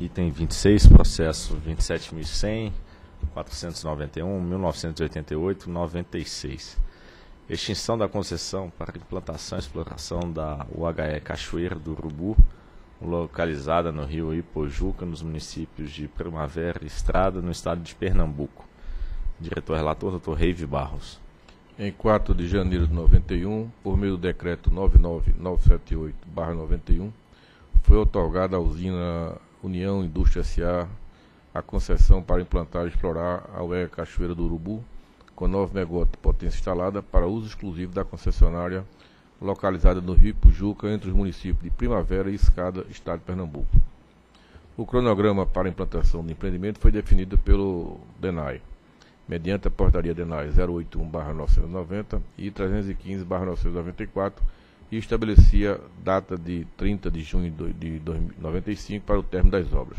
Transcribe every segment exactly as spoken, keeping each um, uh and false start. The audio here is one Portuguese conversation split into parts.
Item vinte e seis, processo vinte e sete mil e cem, quatrocentos e noventa e um, mil novecentos e oitenta e oito, noventa e seis. Extinção da concessão para implantação e exploração da U H E Cachoeira do Urubu, localizada no Rio Ipojuca, nos municípios de Primavera e Estrada, no estado de Pernambuco. Diretor relator, doutor Reive Barros. Em quatro de janeiro de noventa e um, por meio do decreto nove nove nove sete oito barra noventa e um, foi otorgada à usina União Indústria S A a concessão para implantar e explorar a U H E Cachoeira do Urubu, com nove megawatts de potência instalada para uso exclusivo da concessionária, localizada no Rio Ipojuca, entre os municípios de Primavera e Escada, estado de Pernambuco. O cronograma para a implantação do empreendimento foi definido pelo DENAI, mediante a portaria DENAI zero oitenta e um barra novecentos e noventa e trezentos e quinze barra novecentos e noventa e quatro, e estabelecia data de trinta de junho de noventa e cinco para o término das obras.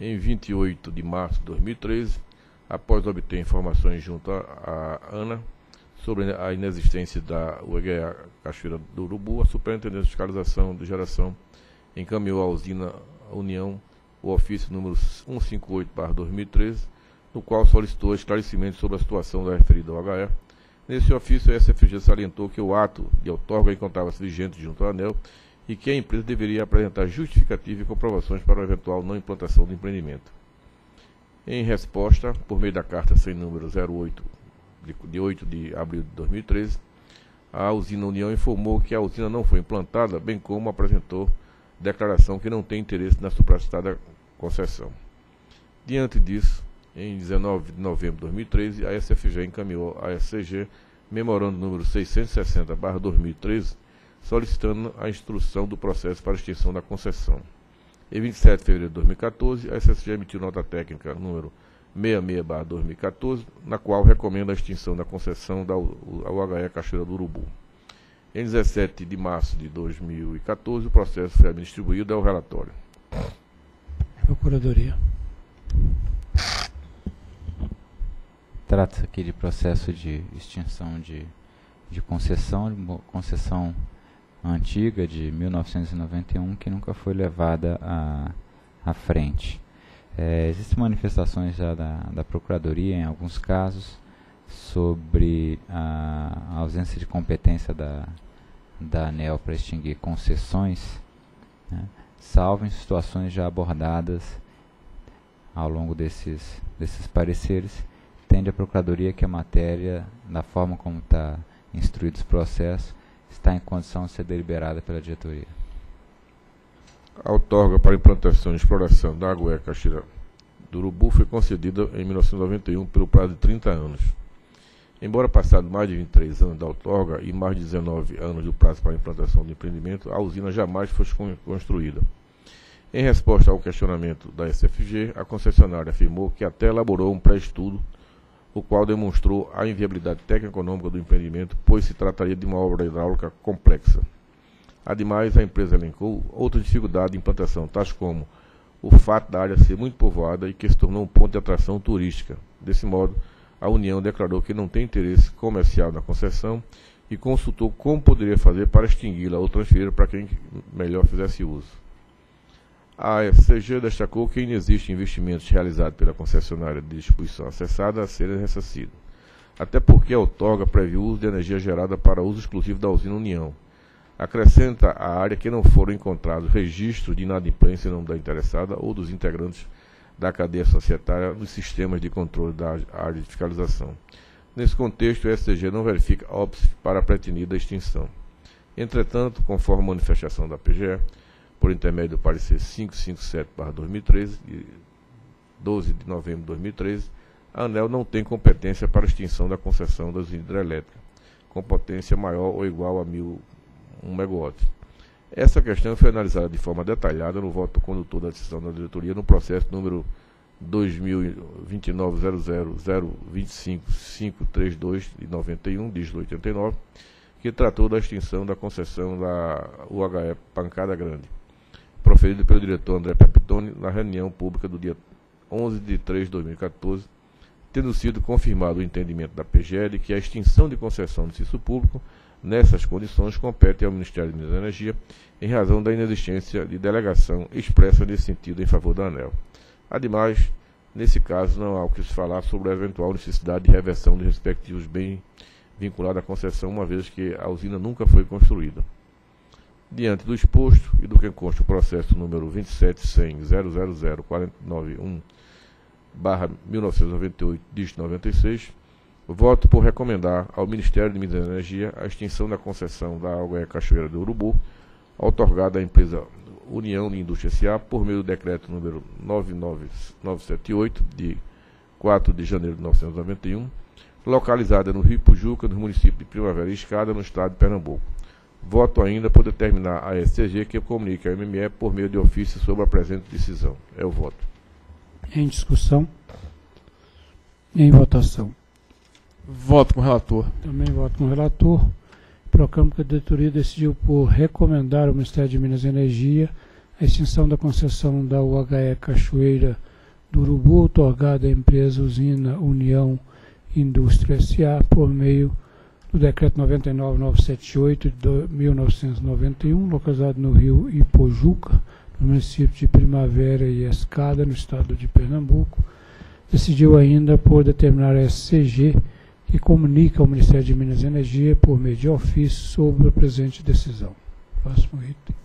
Em vinte e oito de março de dois mil e treze, após obter informações junto à Ana sobre a inexistência da U H E Cachoeira do Urubu, a Superintendência de Fiscalização de Geração encaminhou à usina União o ofício número cento e cinquenta e oito barra dois mil e treze, no qual solicitou esclarecimentos sobre a situação da referida U H E. Nesse ofício, a S F G salientou que o ato de outorga encontrava-se vigente junto à ANEEL e que a empresa deveria apresentar justificativa e comprovações para a eventual não implantação do empreendimento. Em resposta, por meio da carta sem número oito de abril de dois mil e treze, a usina União informou que a usina não foi implantada, bem como apresentou declaração que não tem interesse na supracitada concessão. Diante disso, em dezenove de novembro de dois mil e treze, a S F G encaminhou à S C G memorando número seiscentos e sessenta barra dois mil e treze, solicitando a instrução do processo para extinção da concessão. Em vinte e sete de fevereiro de dois mil e quatorze, a S S G emitiu nota técnica número seis seis barra dois mil e quatorze, na qual recomenda a extinção da concessão da U H E Cachoeira do Urubu. Em dezessete de março de dois mil e quatorze, o processo foi distribuído ao relatório. Procuradoria. Trata-se aqui de processo de extinção de, de concessão, de concessão antiga de mil novecentos e noventa e um, que nunca foi levada à, à frente. É, existem manifestações já da, da Procuradoria, em alguns casos, sobre a, a ausência de competência da, da ANEEL para extinguir concessões, né, salvo em situações já abordadas ao longo desses, desses pareceres. Entende a Procuradoria que a matéria, da forma como está instruído esse processo, está em condição de ser deliberada pela diretoria. A outorga para implantação e exploração da U H E Cachoeira do Urubu foi concedida em mil novecentos e noventa e um pelo prazo de trinta anos. Embora passado mais de vinte e três anos da outorga e mais de dezenove anos do prazo para a implantação do empreendimento, a usina jamais foi construída. Em resposta ao questionamento da S F G, a concessionária afirmou que até elaborou um pré-estudo, o qual demonstrou a inviabilidade técnico-econômica do empreendimento, pois se trataria de uma obra hidráulica complexa. Ademais, a empresa elencou outras dificuldades de implantação, tais como o fato da área ser muito povoada e que se tornou um ponto de atração turística. Desse modo, a União declarou que não tem interesse comercial na concessão e consultou como poderia fazer para extingui-la ou transferi-la para quem melhor fizesse uso. A S C G destacou que ainda existem investimentos realizados pela concessionária de distribuição acessada a serem ressarcidos, até porque a outorga prevê o uso de energia gerada para uso exclusivo da usina União. Acrescenta à área que não foram encontrados registros de inadimplência em nome da interessada ou dos integrantes da cadeia societária nos sistemas de controle da área de fiscalização. Nesse contexto, a S C G não verifica óbice para a pretendida extinção. Entretanto, conforme a manifestação da P G L, por intermédio do parecer quinhentos e cinquenta e sete barra dois mil e treze, de doze de novembro de dois mil e treze, a ANEEL não tem competência para extinção da concessão das hidrelétricas, com potência maior ou igual a mil e um megawatts. Essa questão foi analisada de forma detalhada no voto condutor da decisão da diretoria no processo número dois mil e vinte e nove barra zero zero zero dois cinco cinco três dois de noventa e um, dígito oitenta e nove, que tratou da extinção da concessão da U H E Pancada Grande, proferido pelo diretor André Pepitone na reunião pública do dia onze de março de dois mil e quatorze, tendo sido confirmado o entendimento da P G L que a extinção de concessão de serviço público Nessas condições, compete ao Ministério de Minas e Energia, em razão da inexistência de delegação expressa nesse sentido em favor da ANEEL. Ademais, nesse caso, não há o que se falar sobre a eventual necessidade de reversão de respectivos bens vinculados à concessão, uma vez que a usina nunca foi construída. Diante do exposto e do que consta o processo número vinte e sete, cem, zero zero zero, quatro nove um, barra mil novecentos e noventa e oito, dígito noventa e seis, voto por recomendar ao Ministério de Minas e Energia a extinção da concessão da U H E Cachoeira do Urubu, outorgada à empresa União Indústria S A por meio do decreto número nove nove nove sete oito, de quatro de janeiro de mil novecentos e noventa e um, localizada no Rio Ipojuca, no município de Primavera e Escada, no estado de Pernambuco. Voto ainda por determinar a S C G que comunique a M M E por meio de ofício sobre a presente decisão. É o voto. Em discussão. Em votação. Voto com o relator. Também voto com o relator. Procamos que a diretoria decidiu por recomendar ao Ministério de Minas e Energia a extinção da concessão da U H E Cachoeira do Urubu, outorgada à empresa usina União Indústria S A por meio do decreto noventa e nove mil novecentos e setenta e oito de mil novecentos e noventa e um, localizado no Rio Ipojuca, no município de Primavera e Escada, no estado de Pernambuco. Decidiu ainda por determinar a S C G que comunica ao Ministério de Minas e Energia por meio de ofício sobre a presente decisão. Próximo item.